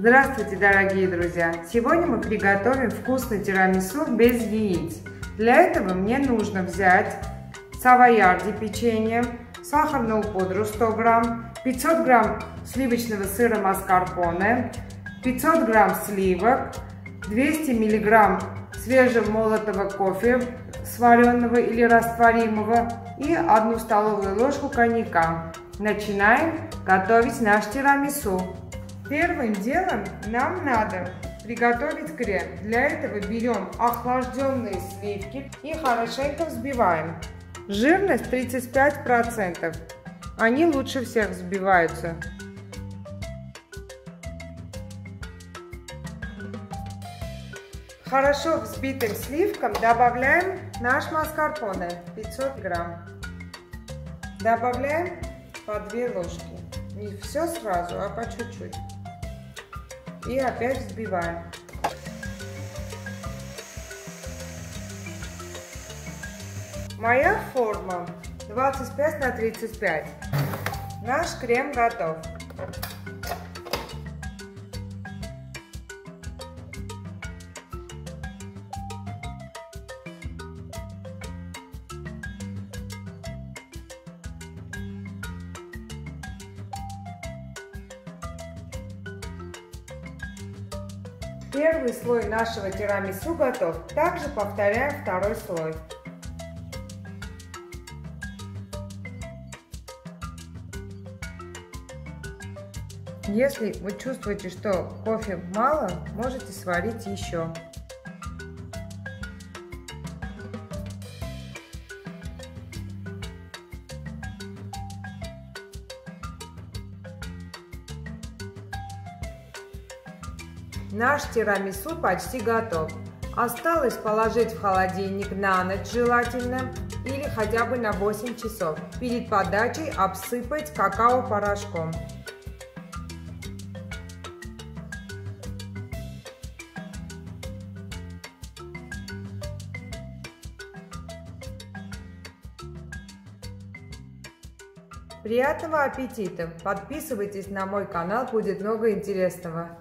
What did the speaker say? Здравствуйте, дорогие друзья! Сегодня мы приготовим вкусный тирамису без яиц. Для этого мне нужно взять савоярди печенье, сахарную пудру 100 грамм, 500 грамм сливочного сыра маскарпоне, 500 грамм сливок, 200 миллиграмм свежемолотого кофе, сваренного или растворимого, и 1 столовую ложку коньяка. Начинаем готовить наш тирамису. Первым делом нам надо приготовить крем. Для этого берем охлажденные сливки и хорошенько взбиваем. Жирность 35%. Они лучше всех взбиваются. Хорошо взбитым сливкам добавляем наш маскарпоне 500 грамм. Добавляем по 2 ложки. Не все сразу, а по чуть-чуть. И опять взбиваем. Моя форма 25 на 35. Наш крем готов. Первый слой нашего тирамису готов. Также повторяем второй слой. Если вы чувствуете, что кофе мало, можете сварить еще. Наш тирамису почти готов. Осталось положить в холодильник на ночь желательно, или хотя бы на 8 часов. Перед подачей обсыпать какао-порошком. Приятного аппетита! Подписывайтесь на мой канал, будет много интересного.